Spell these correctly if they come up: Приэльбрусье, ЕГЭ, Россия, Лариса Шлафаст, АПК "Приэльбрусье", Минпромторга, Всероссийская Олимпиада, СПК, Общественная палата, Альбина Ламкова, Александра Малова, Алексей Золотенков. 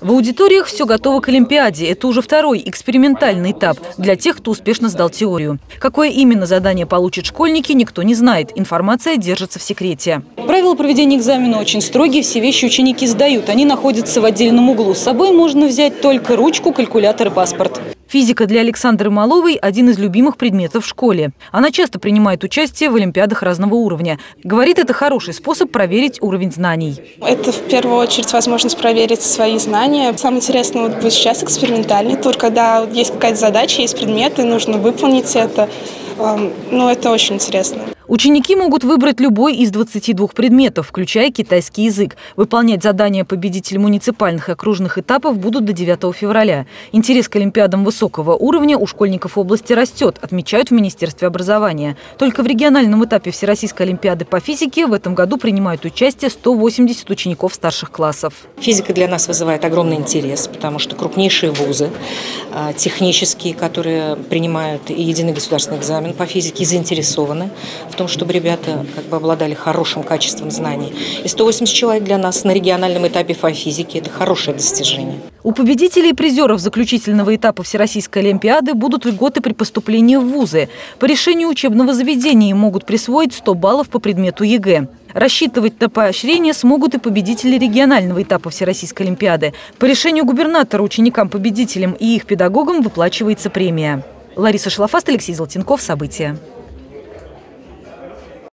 В аудиториях все готово к Олимпиаде. Это уже второй экспериментальный этап для тех, кто успешно сдал теорию. Какое именно задание получат школьники, никто не знает. Информация держится в секрете. Правила проведения экзамена очень строгие. Все вещи ученики сдают. Они находятся в отдельном углу. С собой можно взять только ручку, калькулятор и паспорт. Физика для Александры Маловой – один из любимых предметов в школе. Она часто принимает участие в олимпиадах разного уровня. Говорит, это хороший способ проверить уровень знаний. Это в первую очередь возможность проверить свои знания. Самое интересное будет сейчас экспериментальный тур, когда есть какая-то задача, есть предметы, нужно выполнить это. Ну, это очень интересно. Ученики могут выбрать любой из 22 предметов, включая китайский язык. Выполнять задания победителей муниципальных и окружных этапов будут до 9 февраля. Интерес к олимпиадам высокого уровня у школьников области растет, отмечают в Министерстве образования. Только в региональном этапе Всероссийской Олимпиады по физике в этом году принимают участие 180 учеников старших классов. Физика для нас вызывает огромный интерес, потому что крупнейшие вузы, технические, которые принимают и единый государственный экзамен по физике, заинтересованы в том, чтобы ребята обладали хорошим качеством знаний. И 180 человек для нас на региональном этапе по физике – это хорошее достижение. У победителей и призеров заключительного этапа Всероссийской Олимпиады будут льготы при поступлении в вузы. По решению учебного заведения могут присвоить 100 баллов по предмету ЕГЭ. Рассчитывать на поощрение смогут и победители регионального этапа Всероссийской Олимпиады. По решению губернатора ученикам-победителям и их педагогам выплачивается премия. Лариса Шлафаст, Алексей Золотенков. События.